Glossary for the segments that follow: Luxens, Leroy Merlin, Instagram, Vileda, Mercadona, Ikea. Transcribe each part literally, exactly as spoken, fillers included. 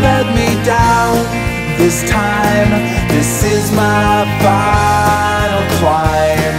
let me down this time. This is my final climb.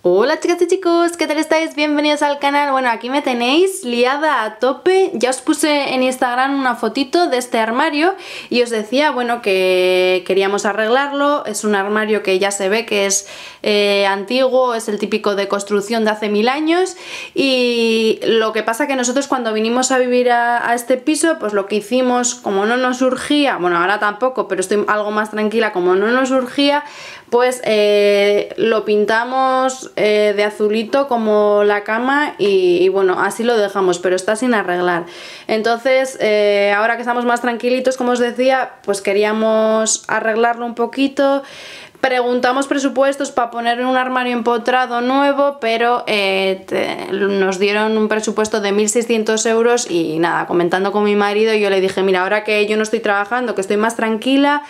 Hola chicas y chicos, ¿qué tal estáis? Bienvenidos al canal. Bueno, aquí me tenéis liada a tope. Ya os puse en Instagram una fotito de este armario y os decía, bueno, que queríamos arreglarlo. Es un armario que ya se ve que es eh, antiguo, es el típico de construcción de hace mil años. Y lo que pasa que nosotros cuando vinimos a vivir a, a este piso, pues lo que hicimos, como no nos surgía, bueno, ahora tampoco, pero estoy algo más tranquila, como no nos surgía, pues eh, lo pintamos Eh, de azulito como la cama y, y bueno, así lo dejamos, pero está sin arreglar. Entonces eh, ahora que estamos más tranquilitos, como os decía, pues queríamos arreglarlo un poquito. Preguntamos presupuestos para poner un armario empotrado nuevo, pero eh, te, nos dieron un presupuesto de mil seiscientos euros y nada, comentando con mi marido yo le dije, mira, ahora que yo no estoy trabajando, que estoy más tranquila,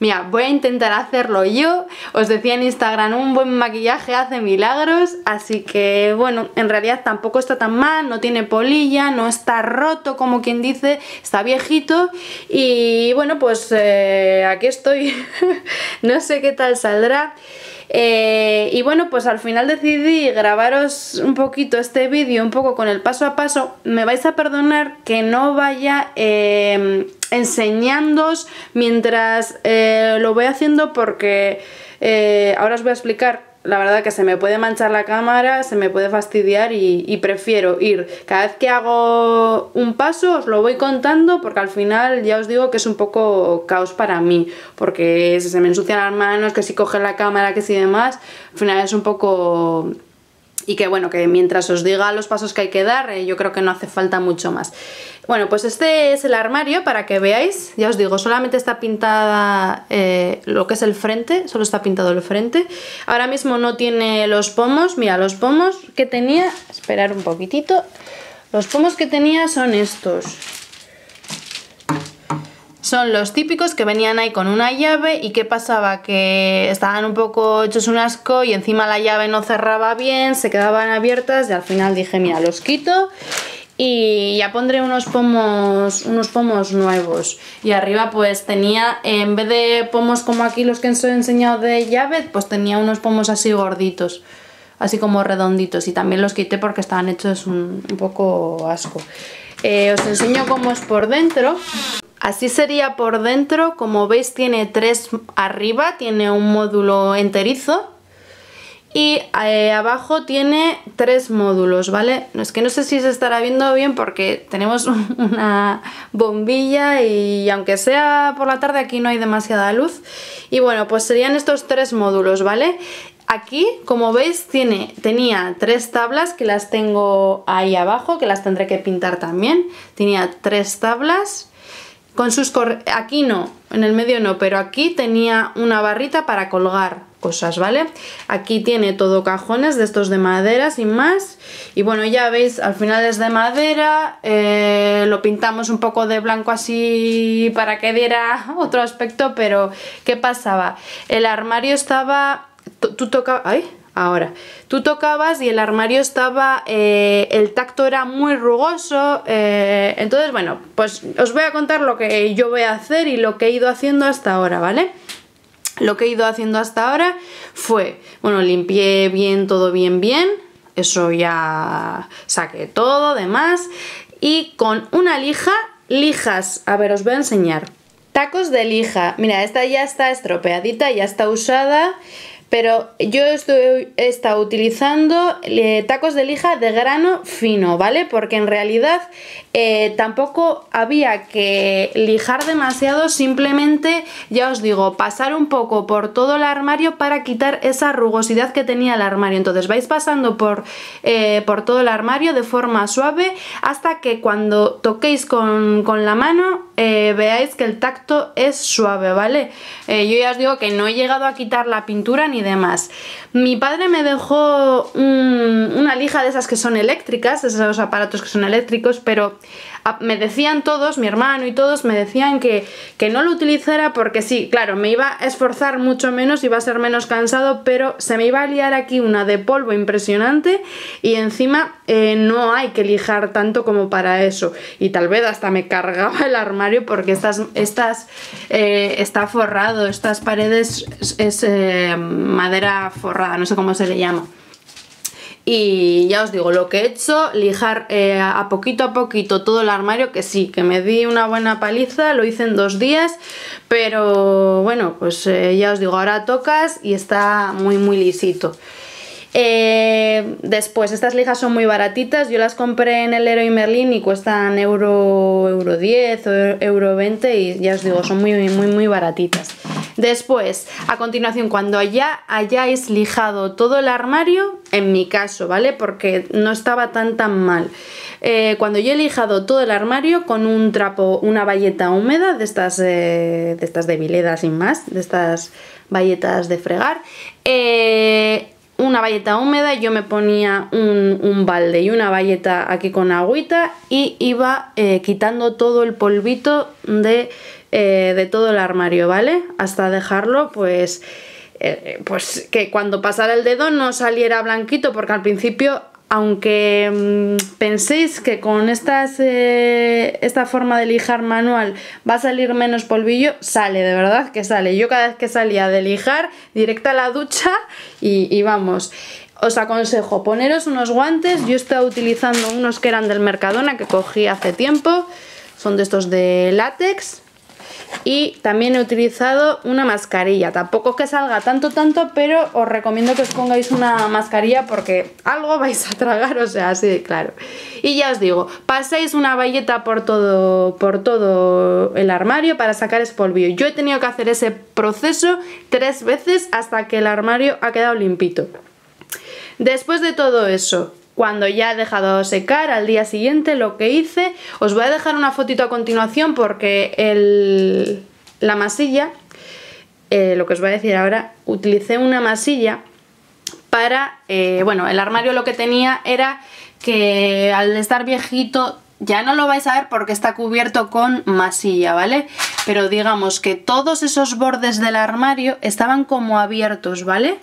mira, voy a intentar hacerlo yo. Os decía en Instagram, un buen maquillaje hace milagros. Así que bueno, en realidad tampoco está tan mal, no tiene polilla, no está roto como quien dice, está viejito. Y bueno, pues eh, aquí estoy. No sé qué tal saldrá. Eh, y bueno, pues al final decidí grabaros un poquito este vídeo, un poco con el paso a paso. Me vais a perdonar que no vaya eh, enseñándoos mientras eh, lo voy haciendo, porque eh, ahora os voy a explicar. La verdad que se me puede manchar la cámara, se me puede fastidiar y, y prefiero ir cada vez que hago un paso, os lo voy contando, porque al final ya os digo que es un poco caos para mí, porque si se me ensucian las manos, que si coge la cámara, que si demás, al final es un poco... Y que bueno, que mientras os diga los pasos que hay que dar, eh, yo creo que no hace falta mucho más. Bueno, pues este es el armario para que veáis. Ya os digo, solamente está pintada eh, lo que es el frente, solo está pintado el frente. Ahora mismo no tiene los pomos. Mira, los pomos que tenía, esperar un poquitito. Los pomos que tenía son estos. Son los típicos que venían ahí con una llave y qué pasaba, que estaban un poco hechos un asco y encima la llave no cerraba bien, se quedaban abiertas y al final dije, mira, los quito y ya pondré unos pomos, unos pomos nuevos. Y arriba pues tenía, en vez de pomos como aquí los que os he enseñado de llave, pues tenía unos pomos así gorditos, así como redonditos, y también los quité porque estaban hechos un, un poco asco. Eh, os enseño cómo es por dentro. Así sería por dentro. Como veis tiene tres arriba, tiene un módulo enterizo y eh, abajo tiene tres módulos, ¿vale? Es que no sé si se estará viendo bien porque tenemos una bombilla y aunque sea por la tarde aquí no hay demasiada luz. Y bueno, pues serían estos tres módulos, ¿vale? Aquí, como veis, tiene, tenía tres tablas que las tengo ahí abajo, que las tendré que pintar también. Tenía tres tablas con sus corre... Aquí no, en el medio no, pero aquí tenía una barrita para colgar cosas, ¿vale? Aquí tiene todo cajones de estos de madera, sin más. Y bueno, ya veis, al final es de madera, eh, lo pintamos un poco de blanco así para que diera otro aspecto, pero ¿qué pasaba? El armario estaba... Tú tocabas... ¡Ay! Ahora, tú tocabas y el armario estaba... Eh, el tacto era muy rugoso. Eh, entonces, bueno, pues os voy a contar lo que yo voy a hacer y lo que he ido haciendo hasta ahora, ¿vale? Lo que he ido haciendo hasta ahora fue... Bueno, limpié bien, todo bien, bien. Eso ya saqué todo, demás. Y con una lija, lijas... A ver, os voy a enseñar. Tacos de lija. Mira, esta ya está estropeadita, ya está usada... Pero yo estoy, he estado utilizando eh, tacos de lija de grano fino, ¿vale? Porque en realidad eh, tampoco había que lijar demasiado, simplemente, ya os digo, pasar un poco por todo el armario para quitar esa rugosidad que tenía el armario. Entonces vais pasando por, eh, por todo el armario de forma suave hasta que cuando toquéis con, con la mano eh, veáis que el tacto es suave, ¿vale? Eh, yo ya os digo que no he llegado a quitar la pintura ni demás. Mi padre me dejó un, una lija de esas que son eléctricas, esos aparatos que son eléctricos, pero a, me decían todos, mi hermano y todos, me decían que, que no lo utilizara porque sí, claro, me iba a esforzar mucho menos, iba a ser menos cansado, pero se me iba a liar aquí una de polvo impresionante y encima eh, no hay que lijar tanto como para eso. Y tal vez hasta me cargaba el armario porque estas, estas eh, está forrado, estas paredes es, es eh, madera forrada, no sé cómo se le llama. Y ya os digo, lo que he hecho, lijar eh, a poquito a poquito todo el armario, que sí, que me di una buena paliza, lo hice en dos días, pero bueno, pues eh, ya os digo, ahora tocas y está muy muy lisito. Eh, después, estas lijas son muy baratitas, yo las compré en el Leroy Merlin y cuestan euro, euro diez o euro veinte y ya os digo, son muy muy muy baratitas. Después, a continuación, cuando ya hayáis lijado todo el armario, en mi caso, ¿vale? Porque no estaba tan tan mal. Eh, cuando yo he lijado todo el armario con un trapo, una bayeta húmeda de estas, eh, de estas de Vileda sin más, de estas bayetas de fregar, eh... una bayeta húmeda, yo me ponía un, un balde y una bayeta aquí con agüita y iba eh, quitando todo el polvito de, eh, de todo el armario, ¿vale? Hasta dejarlo pues, eh, pues que cuando pasara el dedo no saliera blanquito, porque al principio, aunque mmm, penséis que con estas, eh, esta forma de lijar manual va a salir menos polvillo, sale, de verdad que sale. Yo cada vez que salía de lijar, directa a la ducha y, y vamos. Os aconsejo poneros unos guantes. Yo estaba utilizando unos que eran del Mercadona, que cogí hace tiempo. Son de estos de látex. Y también he utilizado una mascarilla, tampoco es que salga tanto tanto, pero os recomiendo que os pongáis una mascarilla porque algo vais a tragar, o sea, así de claro. Y ya os digo, paséis una bayeta por todo, por todo el armario para sacar el polvillo. Yo he tenido que hacer ese proceso tres veces hasta que el armario ha quedado limpito. Después de todo eso, cuando ya he dejado secar, al día siguiente lo que hice, os voy a dejar una fotito a continuación porque el, la masilla, eh, lo que os voy a decir ahora, utilicé una masilla para, eh, bueno, el armario lo que tenía era que al estar viejito, ya no lo vais a ver porque está cubierto con masilla, ¿vale? Pero digamos que todos esos bordes del armario estaban como abiertos, ¿vale?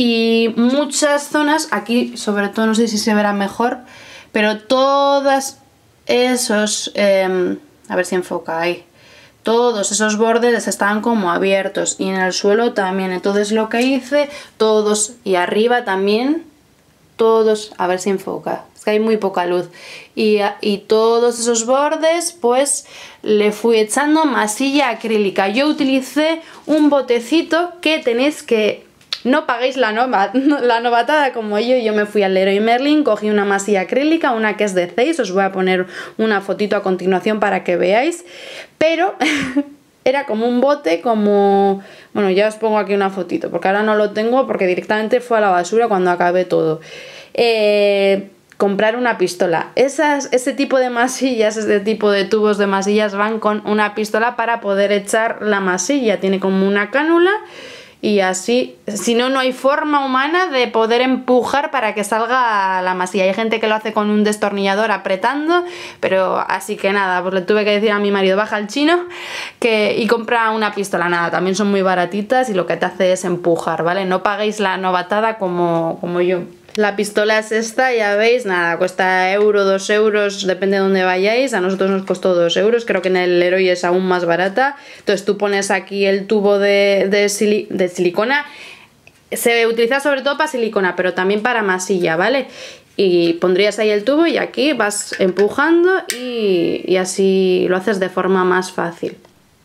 Y muchas zonas, aquí sobre todo no sé si se verá mejor, pero todas esos, eh, a ver si enfoca ahí, todos esos bordes estaban como abiertos y en el suelo también. Entonces lo que hice, todos y arriba también, todos, a ver si enfoca, es que hay muy poca luz, y, y todos esos bordes pues le fui echando masilla acrílica. Yo utilicé un botecito que tenéis que... No paguéis la, nova, la novatada como yo. Yo me fui al Leroy Merlin, cogí una masilla acrílica, una que es de seis, os voy a poner una fotito a continuación para que veáis, pero era como un bote, como... Bueno, ya os pongo aquí una fotito, porque ahora no lo tengo, porque directamente fue a la basura cuando acabé todo. Eh... Comprar una pistola. Esas, ese tipo de masillas, este tipo de tubos de masillas van con una pistola para poder echar la masilla. Tiene como una cánula... Y así, si no, no hay forma humana de poder empujar para que salga la masilla. Hay gente que lo hace con un destornillador apretando, pero así que nada, pues le tuve que decir a mi marido, baja al chino que, y compra una pistola. Nada, también son muy baratitas y lo que te hace es empujar, ¿vale? No paguéis la novatada como, como yo. La pistola es esta, ya veis, nada, cuesta euro, dos euros, depende de dónde vayáis. A nosotros nos costó dos euros, creo que en el Leroy es aún más barata. Entonces tú pones aquí el tubo de, de, sili de silicona, se utiliza sobre todo para silicona, pero también para masilla, ¿vale? Y pondrías ahí el tubo y aquí vas empujando y, y así lo haces de forma más fácil.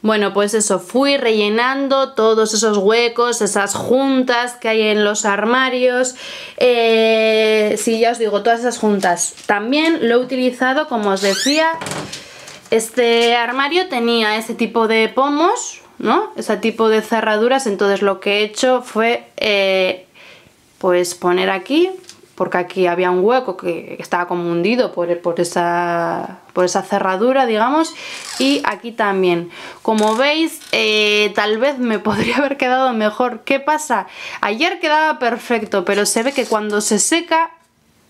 Bueno, pues eso, fui rellenando todos esos huecos, esas juntas que hay en los armarios. Eh, sí, ya os digo, todas esas juntas. También lo he utilizado, como os decía, este armario tenía ese tipo de pomos, ¿no? Ese tipo de cerraduras, entonces lo que he hecho fue eh, pues poner aquí porque aquí había un hueco que estaba como hundido por, por, esa, por esa cerradura, digamos, y aquí también. Como veis, eh, tal vez me podría haber quedado mejor. ¿Qué pasa? Ayer quedaba perfecto, pero se ve que cuando se seca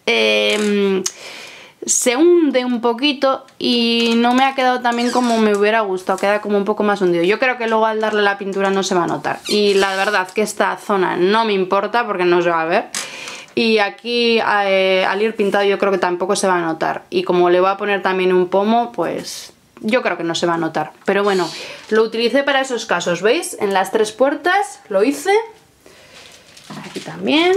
eh, se hunde un poquito y no me ha quedado tan bien como me hubiera gustado, queda como un poco más hundido. Yo creo que luego al darle la pintura no se va a notar, y la verdad que esta zona no me importa porque no se va a ver. Y aquí eh, al ir pintado yo creo que tampoco se va a notar. Y como le voy a poner también un pomo, pues yo creo que no se va a notar. Pero bueno, lo utilicé para esos casos, ¿veis? En las tres puertas lo hice. Aquí también.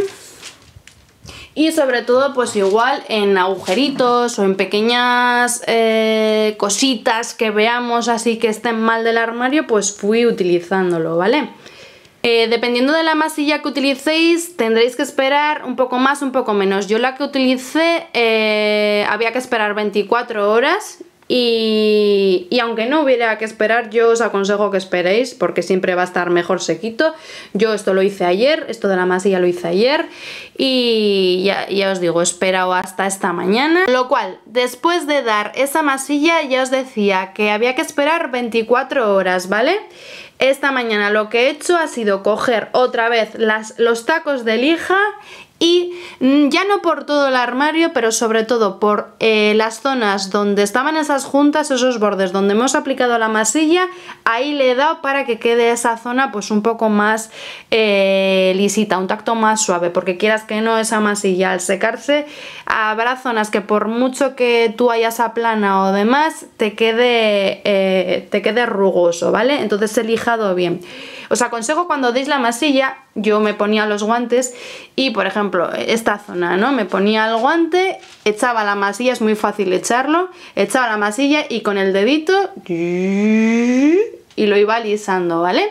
Y sobre todo pues igual en agujeritos o en pequeñas eh, cositas que veamos así que estén mal del armario, pues fui utilizándolo, ¿vale? Eh, dependiendo de la masilla que utilicéis tendréis que esperar un poco más, un poco menos. Yo la que utilicé eh, había que esperar veinticuatro horas y, y aunque no hubiera que esperar, yo os aconsejo que esperéis porque siempre va a estar mejor sequito. Yo esto lo hice ayer, esto de la masilla lo hice ayer y ya, ya os digo, he esperado hasta esta mañana. Lo cual, después de dar esa masilla ya os decía que había que esperar veinticuatro horas, ¿vale? Esta mañana lo que he hecho ha sido coger otra vez las, los tacos de lija y ya no por todo el armario, pero sobre todo por eh, las zonas donde estaban esas juntas, esos bordes donde hemos aplicado la masilla, ahí le he dado para que quede esa zona pues un poco más eh, lisita, un tacto más suave, porque quieras que no, esa masilla al secarse habrá zonas que por mucho que tú hayas aplanado o demás te quede, eh, te quede rugoso, ¿vale? Entonces he lijado bien. Os aconsejo cuando deis la masilla, yo me ponía los guantes y por ejemplo esta zona, ¿no? Me ponía el guante, echaba la masilla, es muy fácil echarlo, echaba la masilla y con el dedito y lo iba lisando, ¿vale?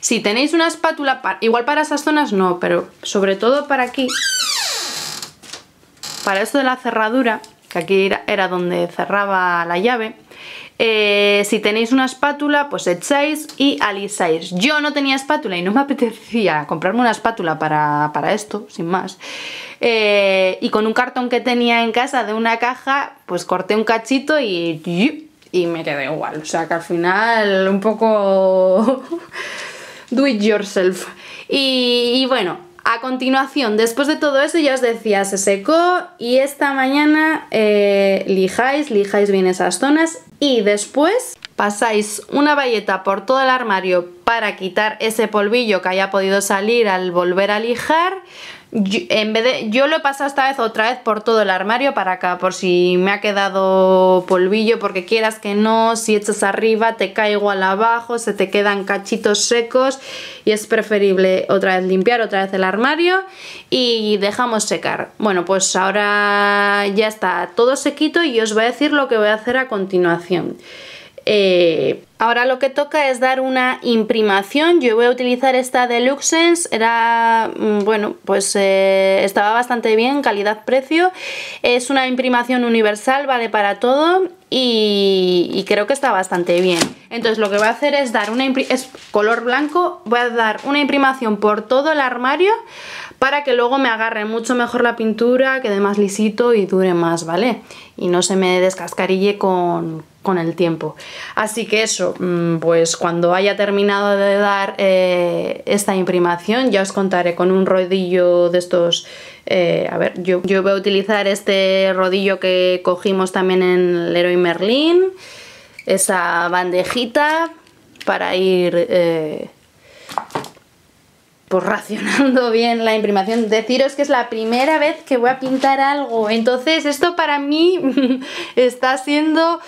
Si tenéis una espátula, para, igual para esas zonas no, pero sobre todo para aquí, para esto de la cerradura, que aquí era donde cerraba la llave. Eh, si tenéis una espátula, pues echáis y alisáis. Yo no tenía espátula y no me apetecía comprarme una espátula para, para esto, sin más. Eh, y con un cartón que tenía en casa de una caja, pues corté un cachito y, y me quedé igual. O sea que al final un poco do it yourself. Y, y bueno... A continuación, después de todo eso, ya os decía, se secó y esta mañana eh, lijáis, lijáis bien esas zonas y después pasáis una bayeta por todo el armario para quitar ese polvillo que haya podido salir al volver a lijar. Yo, en vez de, yo lo he pasado esta vez otra vez por todo el armario para acá, por si me ha quedado polvillo, porque quieras que no, si echas arriba te cae igual abajo, se te quedan cachitos secos y es preferible otra vez limpiar otra vez el armario y dejamos secar. Bueno, pues ahora ya está todo sequito y os voy a decir lo que voy a hacer a continuación. Eh, ahora lo que toca es dar una imprimación. Yo voy a utilizar esta de Luxens, era, bueno, pues eh, estaba bastante bien, calidad-precio. Es una imprimación universal, vale para todo y, y creo que está bastante bien. Entonces lo que voy a hacer es dar una imprimación, es color blanco, voy a dar una imprimación por todo el armario para que luego me agarre mucho mejor la pintura, quede más lisito y dure más, ¿vale? Y no se me descascarille con... con el tiempo. Así que eso, pues cuando haya terminado de dar eh, esta imprimación ya os contaré con un rodillo de estos, eh, a ver, yo, yo voy a utilizar este rodillo que cogimos también en Leroy Merlin, esa bandejita para ir eh, pues racionando bien la imprimación. Deciros que es la primera vez que voy a pintar algo, entonces esto para mí está siendo,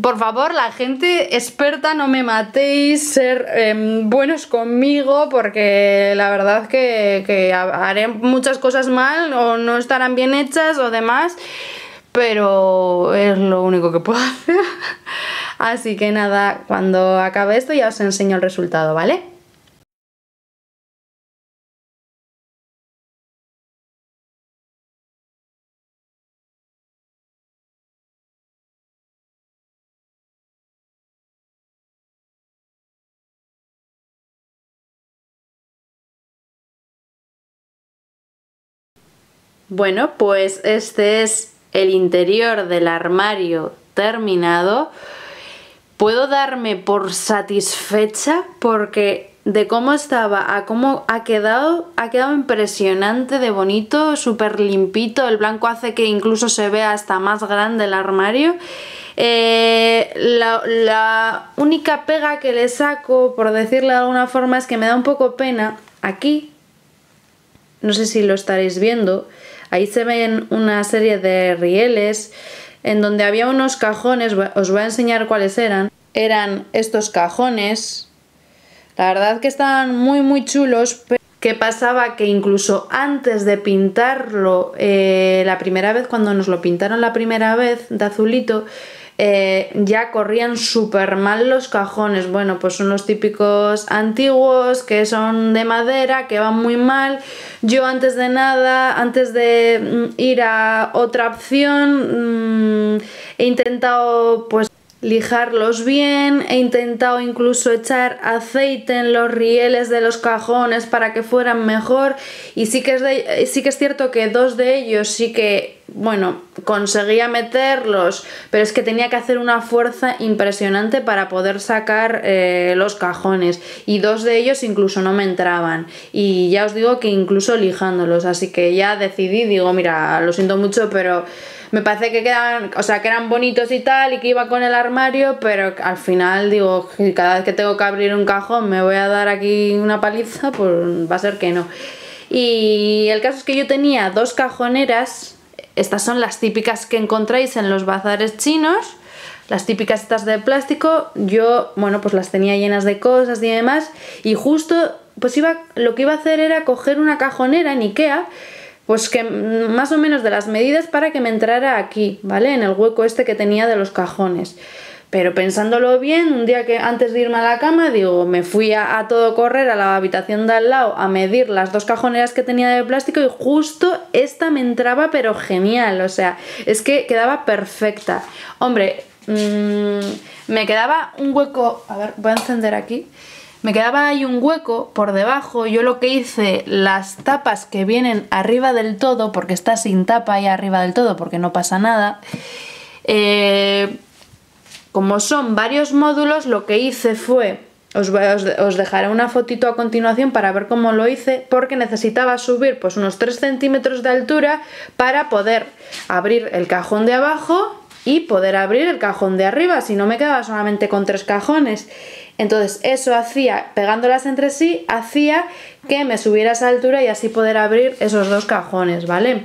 por favor, la gente experta, no me matéis, ser eh, buenos conmigo, porque la verdad que, que haré muchas cosas mal o no estarán bien hechas o demás, pero es lo único que puedo hacer. Así que nada, cuando acabe esto ya os enseño el resultado, ¿vale? Bueno, pues este es el interior del armario terminado. Puedo darme por satisfecha porque de cómo estaba a cómo ha quedado, ha quedado impresionante de bonito, súper limpito. El blanco hace que incluso se vea hasta más grande el armario. Eh, la, la única pega que le saco, por decirlo de alguna forma, es que me da un poco pena aquí, no sé si lo estaréis viendo, ahí se ven una serie de rieles en donde había unos cajones. Os voy a enseñar cuáles eran. Eran estos cajones, la verdad que estaban muy muy chulos. ¿Qué pasaba? Que incluso antes de pintarlo, eh, la primera vez, cuando nos lo pintaron la primera vez de azulito, Eh, ya corrían súper mal los cajones. Bueno, pues son los típicos antiguos que son de madera, que van muy mal. Yo antes de nada, antes de ir a otra opción, mmm, he intentado pues lijarlos bien, he intentado incluso echar aceite en los rieles de los cajones para que fueran mejor, y sí que es, de, sí que es cierto que dos de ellos sí que, bueno, conseguía meterlos, pero es que tenía que hacer una fuerza impresionante para poder sacar eh, los cajones, y dos de ellos incluso no me entraban, y ya os digo que incluso lijándolos. Así que ya decidí, digo, mira, lo siento mucho, pero me parece que quedaban, o sea, que eran bonitos y tal, y que iba con el armario, pero al final digo, cada vez que tengo que abrir un cajón me voy a dar aquí una paliza, pues va a ser que no. Y el caso es que yo tenía dos cajoneras. Estas son las típicas que encontráis en los bazares chinos, las típicas estas de plástico. Yo, bueno, pues las tenía llenas de cosas y demás, y justo, pues iba, lo que iba a hacer era coger una cajonera en Ikea, pues que más o menos de las medidas para que me entrara aquí, ¿vale? En el hueco este que tenía de los cajones. Pero pensándolo bien, un día que antes de irme a la cama, digo, me fui a, a todo correr a la habitación de al lado a medir las dos cajoneras que tenía de plástico, y justo esta me entraba, pero genial, o sea, es que quedaba perfecta. Hombre, mmm, me quedaba un hueco, a ver, voy a encender aquí. Me quedaba ahí un hueco por debajo. Yo lo que hice, las tapas que vienen arriba del todo, porque está sin tapa ahí arriba del todo, porque no pasa nada, eh, como son varios módulos, lo que hice fue, os, os, os dejaré una fotito a continuación para ver cómo lo hice, porque necesitaba subir pues unos tres centímetros de altura para poder abrir el cajón de abajo y poder abrir el cajón de arriba, si no me quedaba solamente con tres cajones. Entonces eso hacía, pegándolas entre sí, hacía que me subiera esa altura y así poder abrir esos dos cajones, ¿vale?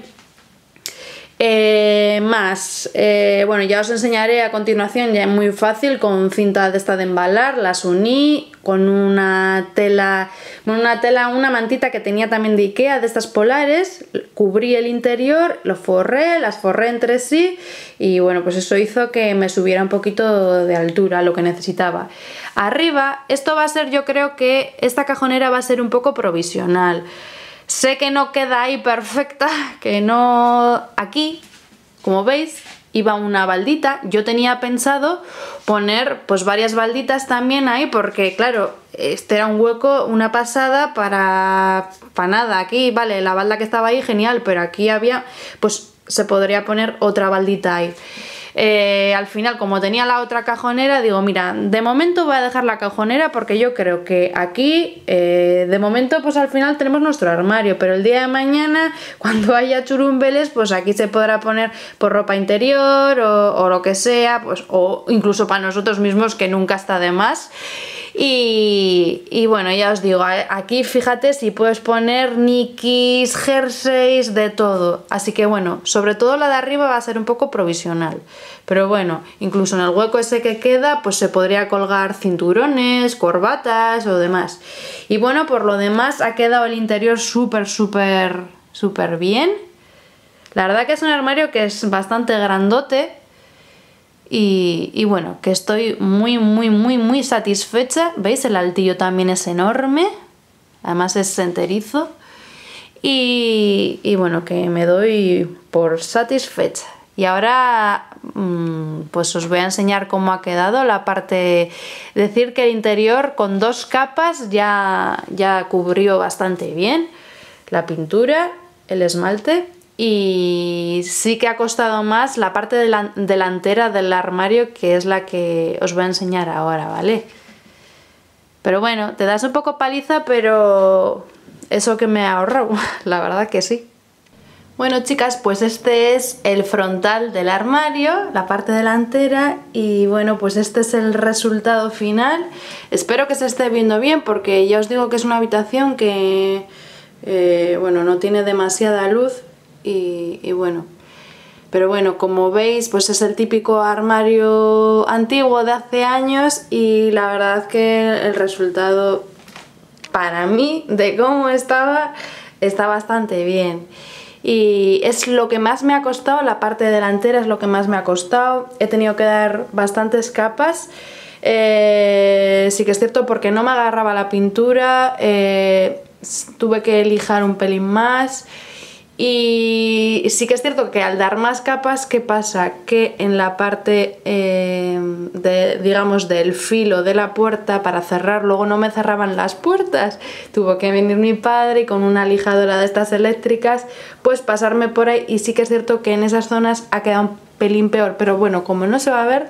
Eh, más, eh, bueno, ya os enseñaré a continuación, ya es muy fácil, con cinta de esta de embalar, las uní con una tela, una tela, una mantita que tenía también de Ikea, de estas polares, cubrí el interior, lo forré, las forré entre sí, y bueno, pues eso hizo que me subiera un poquito de altura, lo que necesitaba. Arriba, esto va a ser, yo creo que esta cajonera va a ser un poco provisional. Sé que no queda ahí perfecta, que no... Aquí, como veis, iba una baldita. Yo tenía pensado poner pues varias balditas también ahí, porque claro, este era un hueco, una pasada para, para nada. Aquí, vale, la balda que estaba ahí, genial, pero aquí había, pues se podría poner otra baldita ahí. Eh, al final, como tenía la otra cajonera, digo, mira, de momento voy a dejar la cajonera, porque yo creo que aquí, eh, de momento, pues al final tenemos nuestro armario, pero el día de mañana, cuando haya churumbeles, pues aquí se podrá poner por ropa interior o, o lo que sea, pues, o incluso para nosotros mismos, que nunca está de más. Y, y bueno, ya os digo, aquí fíjate si puedes poner nikis, jerseys, de todo. Así que bueno, sobre todo la de arriba va a ser un poco provisional. Pero bueno, incluso en el hueco ese que queda, pues se podría colgar cinturones, corbatas o demás. Y bueno, por lo demás ha quedado el interior súper, súper, súper bien. La verdad que es un armario que es bastante grandote. Y, y bueno, que estoy muy, muy, muy, muy satisfecha. ¿Veis? El altillo también es enorme. Además es enterizo. Y, y bueno, que me doy por satisfecha. Y ahora pues os voy a enseñar cómo ha quedado la parte... Decir que el interior con dos capas ya, ya cubrió bastante bien. La pintura, el esmalte y sí que ha costado más la parte delan- delantera del armario, que es la que os voy a enseñar ahora, ¿vale? Pero bueno, te das un poco paliza, pero eso que me ha ahorrado, la verdad que sí. Bueno, chicas, pues este es el frontal del armario, la parte delantera, y bueno, pues este es el resultado final. Espero que se esté viendo bien, porque ya os digo que es una habitación que, eh, bueno, no tiene demasiada luz y, y bueno. Pero bueno, como veis, pues es el típico armario antiguo de hace años, y la verdad que el resultado, para mí, de cómo estaba, está bastante bien. Y es lo que más me ha costado, la parte delantera es lo que más me ha costado. He tenido que dar bastantes capas. Eh, sí que es cierto, porque no me agarraba la pintura, eh, tuve que lijar un pelín más. Y sí que es cierto que al dar más capas, ¿qué pasa? Que en la parte, eh, de, digamos, del filo de la puerta para cerrar, luego no me cerraban las puertas. Tuvo que venir mi padre y con una lijadora de estas eléctricas, pues pasarme por ahí, y sí que es cierto que en esas zonas ha quedado un pelín peor. Pero bueno, como no se va a ver,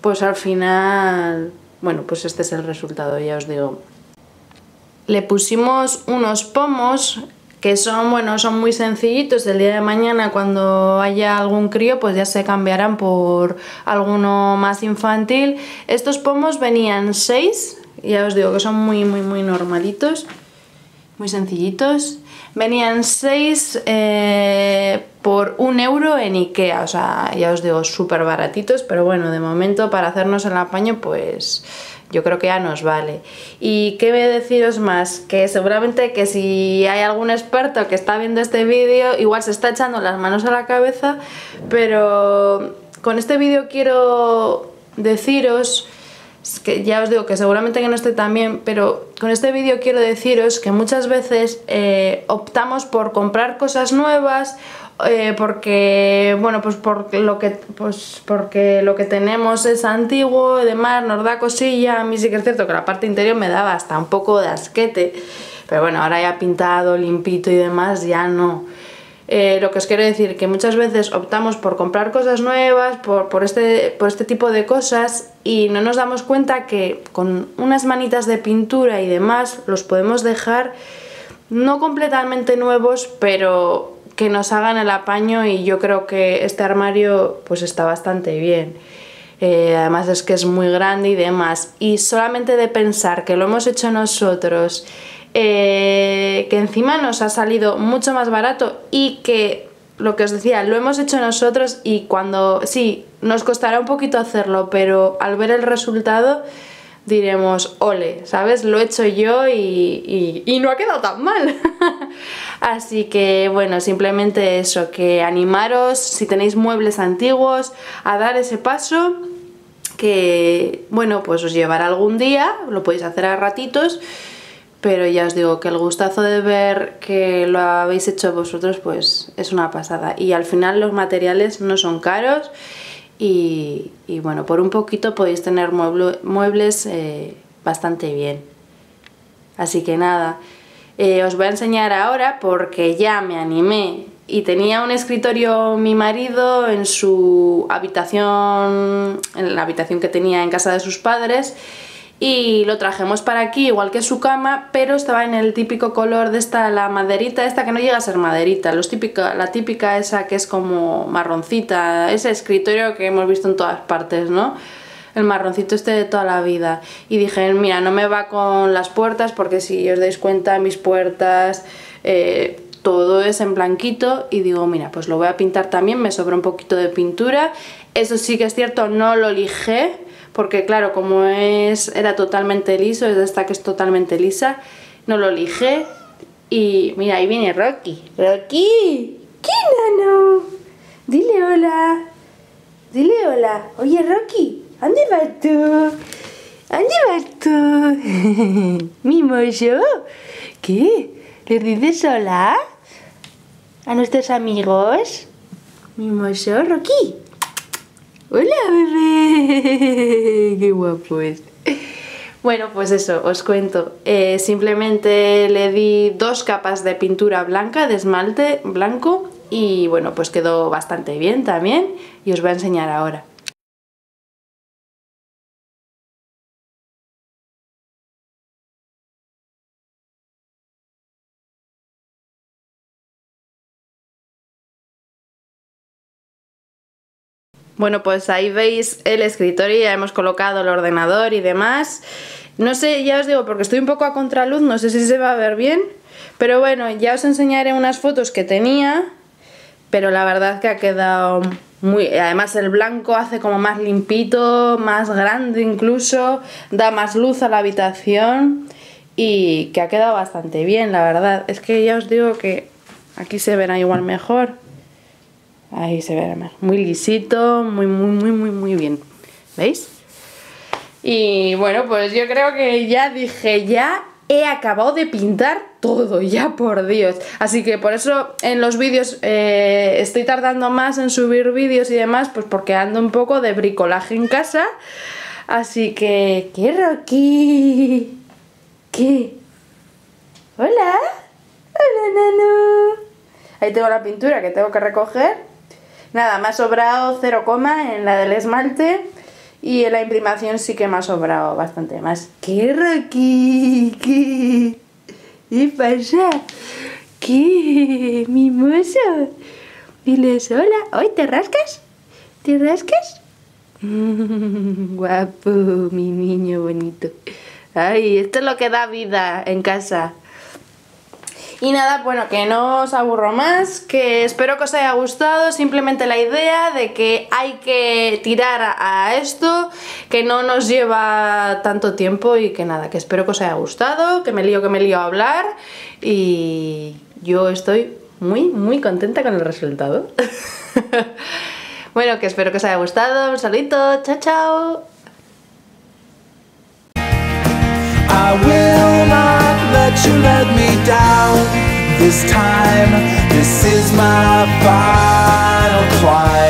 pues al final, bueno, pues este es el resultado, ya os digo. Le pusimos unos pomos que son, bueno, son muy sencillitos. El día de mañana, cuando haya algún crío, pues ya se cambiarán por alguno más infantil. Estos pomos venían seis, ya os digo que son muy, muy, muy normalitos, muy sencillitos. Venían seis eh, por un euro en Ikea, o sea, ya os digo, súper baratitos, pero bueno, de momento para hacernos el apaño, pues yo creo que ya nos vale. Y qué voy a deciros más, que seguramente que si hay algún experto que está viendo este vídeo, igual se está echando las manos a la cabeza, pero con este vídeo quiero deciros, que ya os digo que seguramente que no esté tan bien, pero con este vídeo quiero deciros que muchas veces eh, optamos por comprar cosas nuevas, Eh, porque bueno, pues porque lo que pues porque lo que tenemos es antiguo y demás, nos da cosilla. A mí sí que es cierto que la parte interior me daba hasta un poco de asquete, pero bueno, ahora ya pintado, limpito y demás, ya no. Eh, lo que os quiero decir, que muchas veces optamos por comprar cosas nuevas, por, por, este, por este tipo de cosas, y no nos damos cuenta que con unas manitas de pintura y demás los podemos dejar no completamente nuevos, pero que nos hagan el apaño. Y yo creo que este armario pues está bastante bien, eh, además es que es muy grande y demás, y solamente de pensar que lo hemos hecho nosotros, eh, que encima nos ha salido mucho más barato, y que lo que os decía, lo hemos hecho nosotros, y cuando sí, nos costará un poquito hacerlo, pero al ver el resultado diremos, ole, ¿sabes? Lo he hecho yo y, y, y no ha quedado tan mal. Así que bueno, simplemente eso, que animaros, si tenéis muebles antiguos, a dar ese paso, que bueno, pues os llevará algún día, lo podéis hacer a ratitos, pero ya os digo que el gustazo de ver que lo habéis hecho vosotros, pues es una pasada. Y al final los materiales no son caros. Y, y bueno, por un poquito podéis tener mueble, muebles eh, bastante bien. Así que nada, eh, os voy a enseñar ahora, porque ya me animé y tenía un escritorio mi marido en su habitación, en la habitación que tenía en casa de sus padres, y lo trajimos para aquí, igual que su cama, pero estaba en el típico color de esta, la maderita esta, que no llega a ser maderita, los típica, la típica esa que es como marroncita, ese escritorio que hemos visto en todas partes, ¿no? El marroncito este de toda la vida. Y dije, mira, no me va con las puertas, porque si os dais cuenta, mis puertas, eh, todo es en blanquito, y digo, mira, pues lo voy a pintar también, me sobra un poquito de pintura. Eso sí que es cierto, no lo lijé, porque claro, como es era totalmente liso, es esta que es totalmente lisa, no lo lijé. Y mira, ahí viene Rocky. ¡Rocky! ¿Qué, nano? Dile hola. Dile hola. Oye, Rocky, ¿dónde vas tú? ¿Dónde vas tú? ¿Mimoso? ¿Qué? ¿Les dices hola a nuestros amigos? ¿Mimoso, Rocky? ¡Hola, bebé! ¡Qué guapo es! Bueno, pues eso, os cuento. Eh, simplemente le di dos capas de pintura blanca, de esmalte blanco, y bueno, pues quedó bastante bien también y os voy a enseñar ahora. Bueno, pues ahí veis el escritorio, ya hemos colocado el ordenador y demás. No sé, ya os digo, porque estoy un poco a contraluz, no sé si se va a ver bien, pero bueno, ya os enseñaré unas fotos que tenía, pero la verdad que ha quedado muy... Además el blanco hace como más limpito, más grande incluso, da más luz a la habitación y que ha quedado bastante bien, la verdad. Es que ya os digo que aquí se verá igual mejor. Ahí se verá más, muy lisito, muy, muy, muy, muy, muy bien. ¿Veis? Y bueno, pues yo creo que ya dije, ya he acabado de pintar todo, ya por Dios. Así que por eso en los vídeos eh, estoy tardando más en subir vídeos y demás, pues porque ando un poco de bricolaje en casa. Así que, ¿qué, Rocky? ¿Qué? ¿Hola? Hola, Nano. Ahí tengo la pintura que tengo que recoger. Nada, me ha sobrado cero coma en la del esmalte y en la imprimación sí que me ha sobrado bastante más. ¿Qué, Rocky? ¿Qué? ¿Qué pasa? ¿Qué? Mimoso. Diles hola. ¿Hoy te rascas? ¿Te rascas? Guapo, mi niño bonito. Ay, esto es lo que da vida en casa. Y nada, bueno, que no os aburro más, que espero que os haya gustado, simplemente la idea de que hay que tirar a esto, que no nos lleva tanto tiempo y que nada, que espero que os haya gustado, que me lío, que me lío a hablar y yo estoy muy, muy contenta con el resultado. Bueno, que espero que os haya gustado, un saludito, chao, chao. I will not let you let me down this time. This is my final climb.